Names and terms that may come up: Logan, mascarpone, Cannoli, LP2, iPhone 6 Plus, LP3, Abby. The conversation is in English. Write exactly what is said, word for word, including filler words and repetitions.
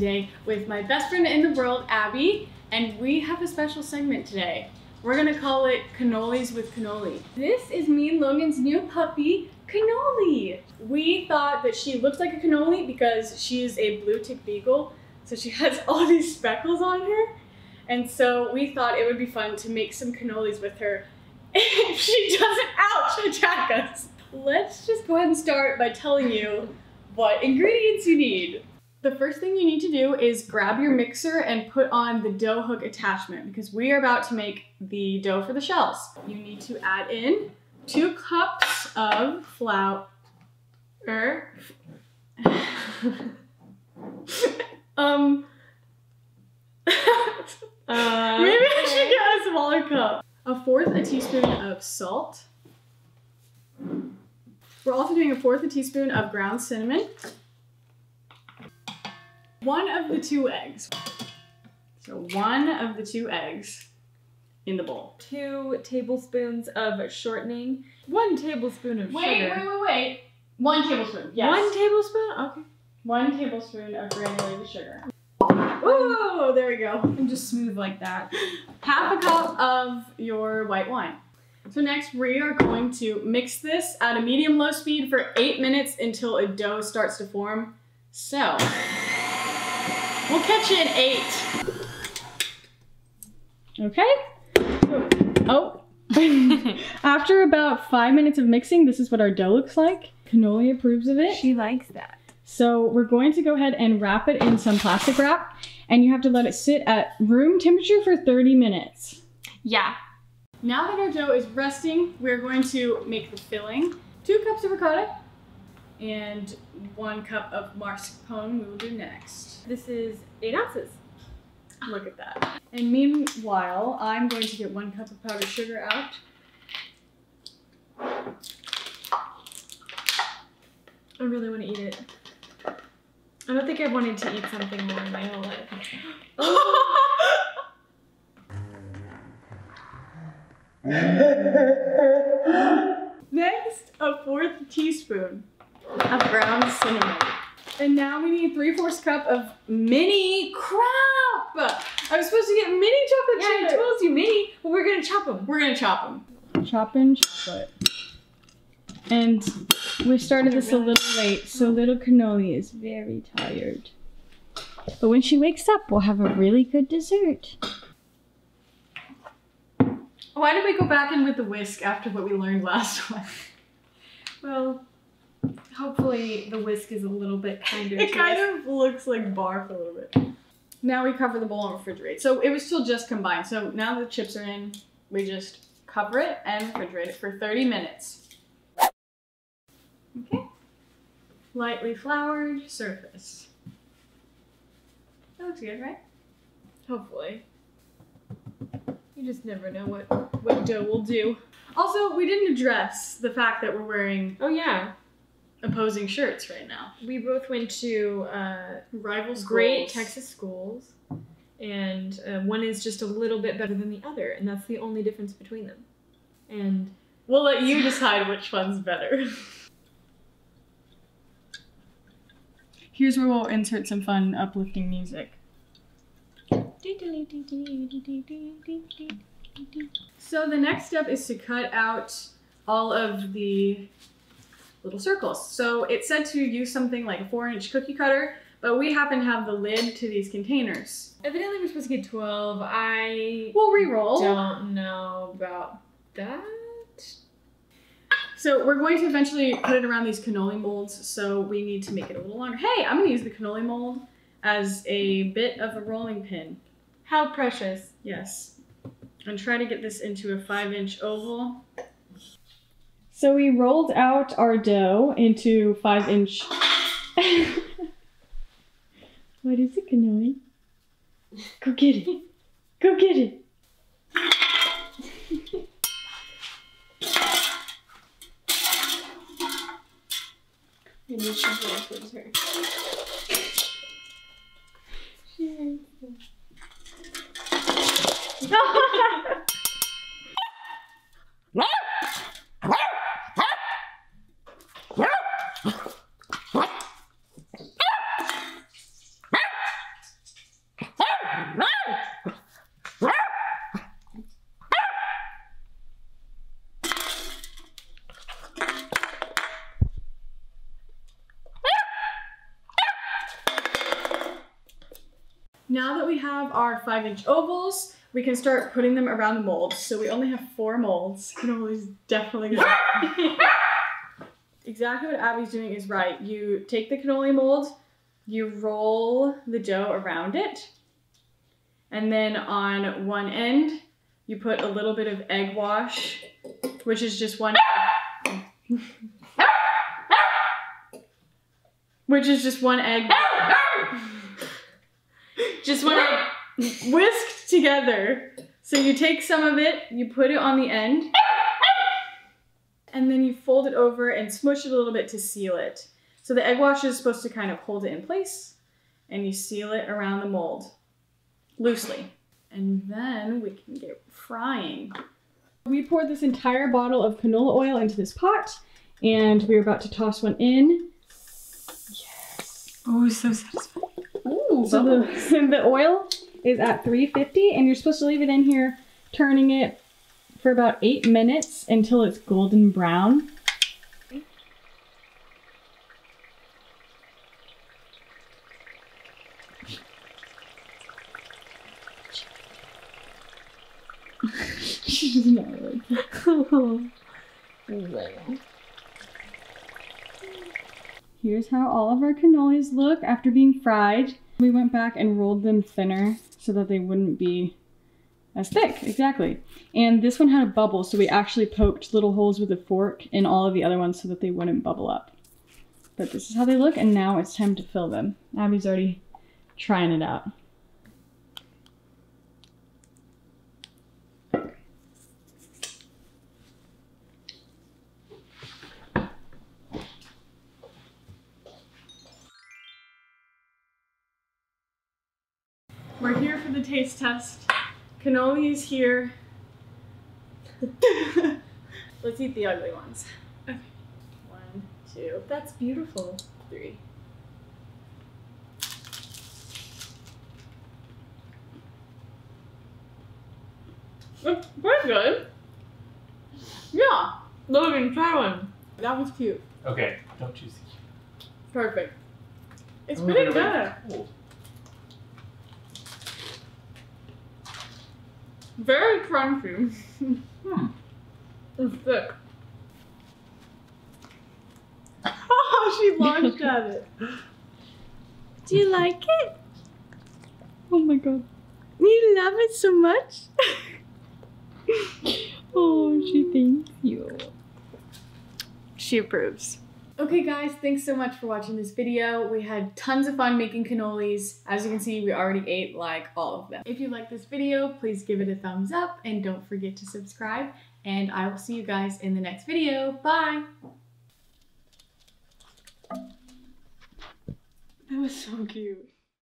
today with my best friend in the world, Abby, and we have a special segment today. We're gonna call it Cannolis with Cannoli. This is me and Logan's new puppy, Cannoli. We thought that she looks like a cannoli because she is a blue tick beagle, so she has all these speckles on her, and so we thought it would be fun to make some cannolis with her if she doesn't, ouch, attack us. Let's just go ahead and start by telling you what ingredients you need. The first thing you need to do is grab your mixer and put on the dough hook attachment because we are about to make the dough for the shells. You need to add in two cups of flour, um, uh, maybe I should get a smaller cup. A fourth a teaspoon of salt. We're also doing a fourth a teaspoon of ground cinnamon. One of the two eggs. So one of the two eggs in the bowl. Two tablespoons of shortening. One tablespoon of wait, sugar. Wait, wait, wait, wait. One tablespoon, yes. One tablespoon? Okay. One tablespoon of granulated sugar. Ooh, there we go. And just smooth like that. Half a cup of your white wine. So next we are going to mix this at a medium-low speed for eight minutes until a dough starts to form. So, we'll catch you in eight. Okay. Oh, after about five minutes of mixing, this is what our dough looks like. Cannoli approves of it. She likes that. So we're going to go ahead and wrap it in some plastic wrap, and you have to let it sit at room temperature for thirty minutes. Yeah. Now that our dough is resting, we're going to make the filling. Two cups of ricotta and one cup of mascarpone we will do next. This is eight ounces. Look at that. And meanwhile, I'm going to get one cup of powdered sugar out. I really want to eat it. I don't think I've wanted to eat something more in my whole life. Oh. Next, a fourth teaspoon of ground cinnamon. And now we need three-fourths cup of mini crap. I was supposed to get mini chocolate yeah, chips. I told you mini, but we're gonna chop them. We're gonna chop them. Chopping chocolate. And we started this a little late, so little Cannoli is very tired. But when she wakes up, we'll have a really good dessert. Why did we go back in with the whisk after what we learned last time? Well, hopefully the whisk is a little bit kinder. It kind of looks like barf a little bit. Now we cover the bowl and refrigerate. So it was still just combined. So now the chips are in, we just cover it and refrigerate it for thirty minutes. Okay. Lightly floured surface. That looks good, right? Hopefully. You just never know what, what dough will do. Also, we didn't address the fact that we're wearing oh yeah, opposing shirts right now. We both went to uh, rival schools. Great Texas schools, and uh, one is just a little bit better than the other, and that's the only difference between them. And we'll let you decide which one's better. Here's where we'll insert some fun, uplifting music. So the next step is to cut out all of the little circles. So it said to use something like a four inch cookie cutter, but we happen to have the lid to these containers. Evidently we're supposed to get twelve. I we'll re-roll. Don't know about that. So we're going to eventually put it around these cannoli molds, so we need to make it a little longer. Hey, I'm gonna use the cannoli mold as a bit of a rolling pin. How precious. Yes. And try to get this into a five inch oval. So we rolled out our dough into five inch. What is it, Cannoli? Go get it. Go get it. And this is backwards her. Now that we have our five inch ovals, we can start putting them around the molds. So we only have four molds. Cannoli's definitely gonna exactly what Abby's doing is right. You take the cannoli mold, you roll the dough around it, and then on one end, you put a little bit of egg wash, which is just one egg. Which is just one egg. Just one egg whisked together. So you take some of it, you put it on the end, and then you fold it over and smush it a little bit to seal it. So the egg wash is supposed to kind of hold it in place, and you seal it around the mold loosely. And then we can get frying. We poured this entire bottle of canola oil into this pot, and we're about to toss one in. Yes. Oh, so satisfying. Ooh, so the, the oil is at three fifty, and you're supposed to leave it in here, turning it for about eight minutes until it's golden brown. She's not really good. Here's how all of our cannolis look after being fried. We went back and rolled them thinner so that they wouldn't be as thick, exactly. And this one had a bubble, so we actually poked little holes with a fork in all of the other ones so that they wouldn't bubble up. But this is how they look, and now it's time to fill them. Abby's already trying it out. We're here for the taste test. Cannoli is here. Let's eat the ugly ones. Okay. One, two. That's beautiful. Three. That's pretty good. Yeah. Logan, try one. That was cute. Okay. Don't choose the cute. Perfect. It's pretty good. Cool. Very crunchy. Hmm. It's thick. Oh, she launched at it. Do you like it? Oh my god. You love it so much? Oh, she thanks you. She approves. Okay guys, thanks so much for watching this video. We had tons of fun making cannolis. As you can see, we already ate like all of them. If you like this video, please give it a thumbs up and don't forget to subscribe. And I will see you guys in the next video. Bye! That was so cute.